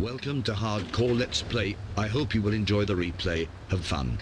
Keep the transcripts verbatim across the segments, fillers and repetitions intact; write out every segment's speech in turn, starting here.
Welcome to Hardcore Let's Play. I hope you will enjoy the replay. Have fun.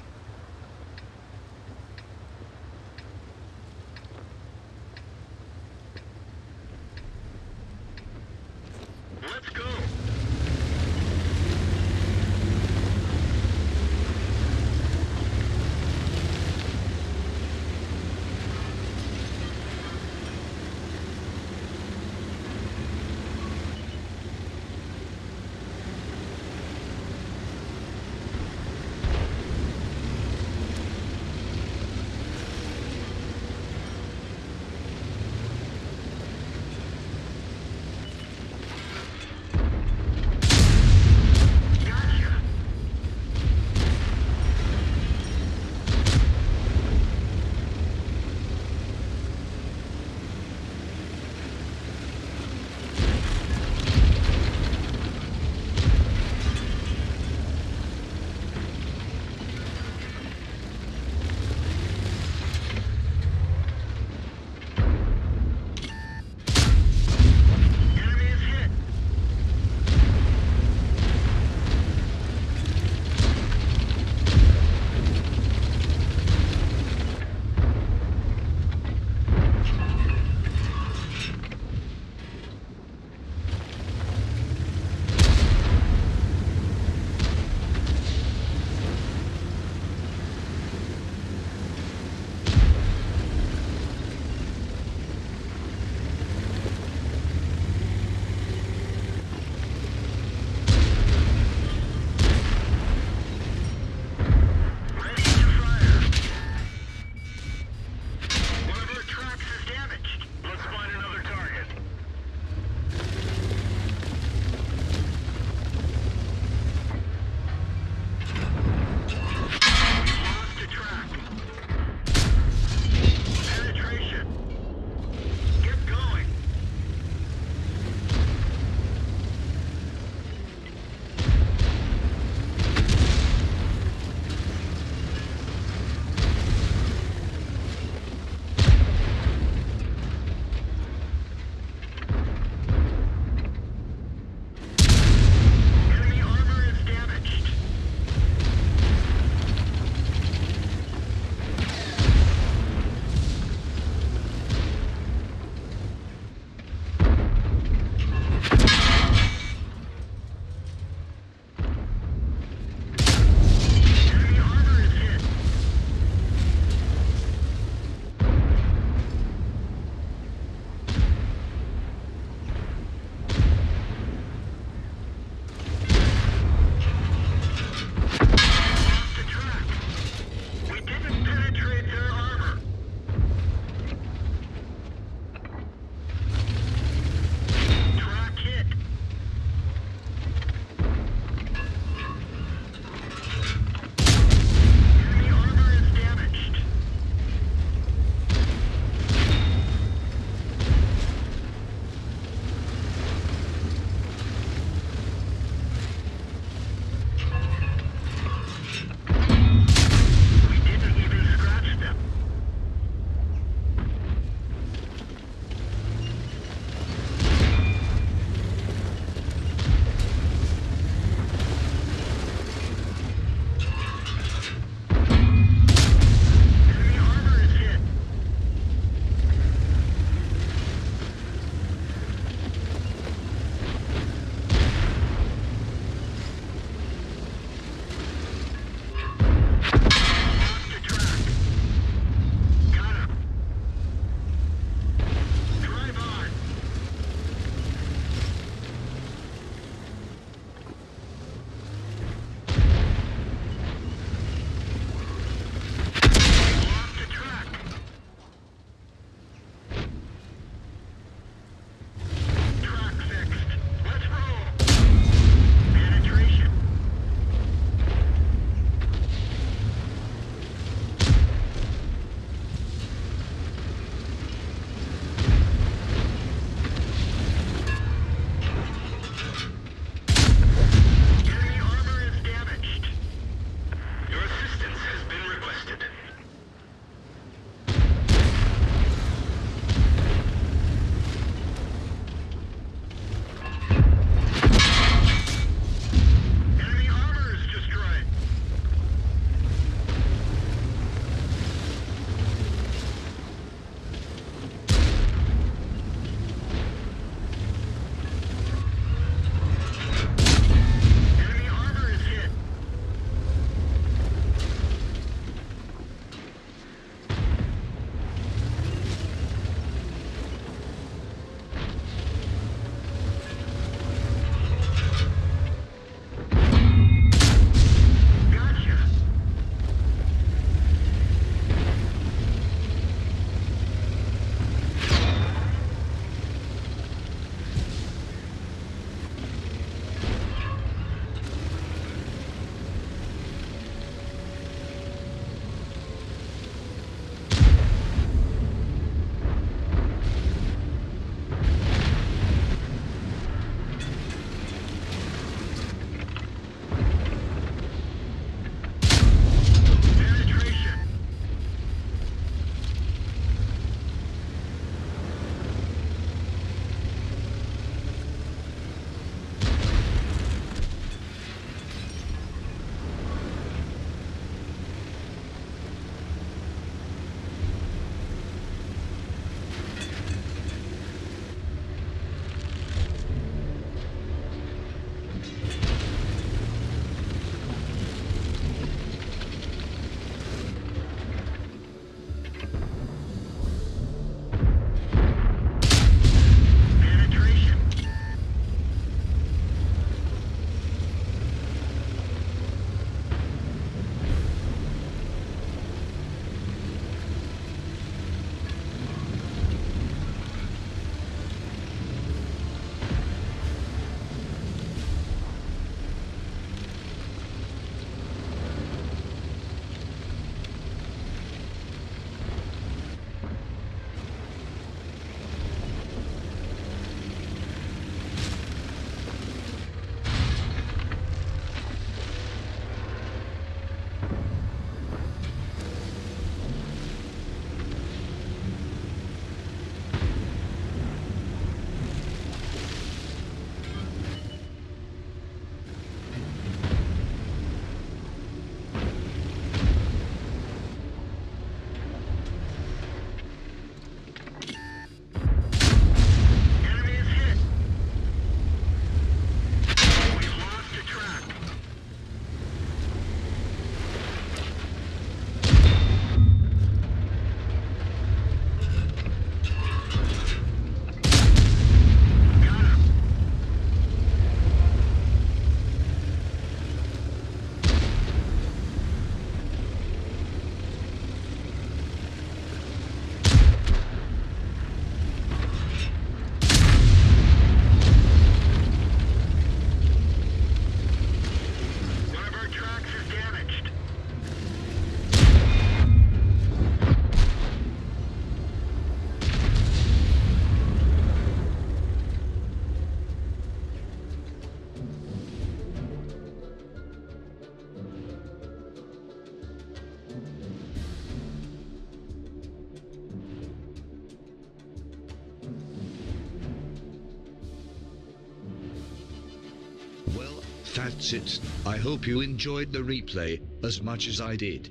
that's it. I hope you enjoyed the replay as much as I did.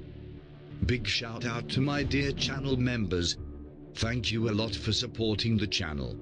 Big shout out to my dear channel members. Thank you a lot for supporting the channel.